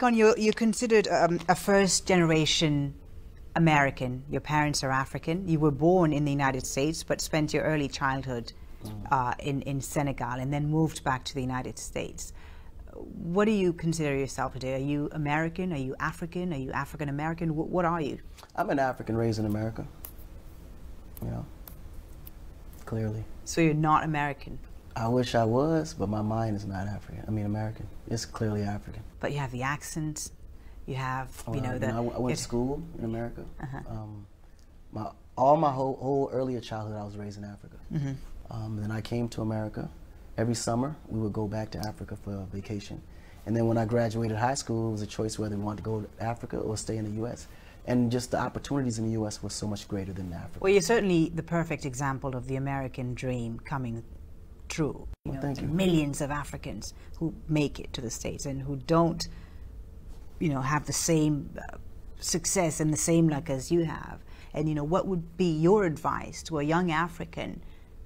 Con, you're considered a first-generation American. Your parents are African. You were born in the United States, but spent your early childhood in Senegal, and then moved back to the United States. What do you consider yourself today? Are you American? Are you African? Are you African-American? What are you? I'm an African raised in America, you know, clearly. So you're not American? I wish I was, but my mind is not African. I mean, American. It's clearly African. But you have the accent. You have, I went to school in America. All my whole earlier childhood, I was raised in Africa. Then I came to America. Every summer, we would go back to Africa for a vacation. And then when I graduated high school, it was a choice whether we wanted to go to Africa or stay in the U.S. And just the opportunities in the U.S. were so much greater than Africa. Well, you're certainly the perfect example of the American dream coming true. You know, thank you. Millions of Africans who make it to the States and who don't, you know, have the same success and the same luck as you have. And, you know, what would be your advice to a young African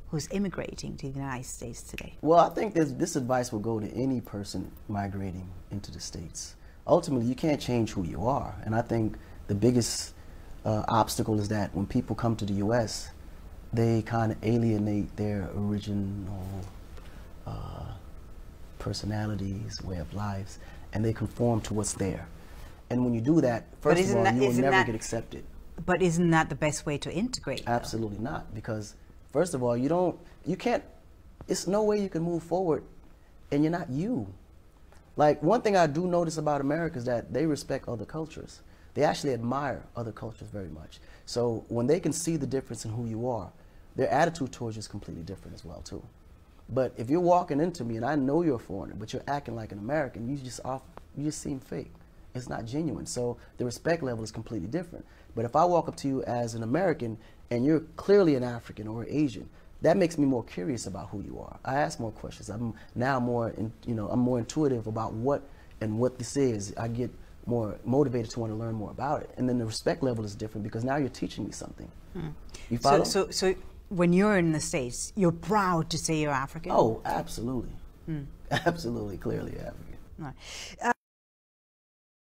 who's immigrating to the United States today? Well, I think this advice will go to any person migrating into the States. Ultimately, you can't change who you are. And I think the biggest obstacle is that when people come to the U.S., they kind of alienate their original personalities, way of lives, and they conform to what's there. And when you do that, first of all, you will never get accepted. But isn't that the best way to integrate? Absolutely not, because first of all, you can't, it's no way you can move forward and you're not you. Like, one thing I do notice about America is that they respect other cultures. They actually admire other cultures very much. So when they can see the difference in who you are, their attitude towards you is completely different as well too. But if you're walking into me and I know you're a foreigner, but you're acting like an American, you just seem fake. It's not genuine. So the respect level is completely different. But if I walk up to you as an American and you're clearly an African or Asian, that makes me more curious about who you are. I ask more questions. I'm now more, I'm more intuitive about what this is. I get more motivated to want to learn more about it. And then the respect level is different because now you're teaching me something. You follow? So when you're in the States, you're proud to say you're African? Oh, absolutely. Absolutely, clearly African. Right.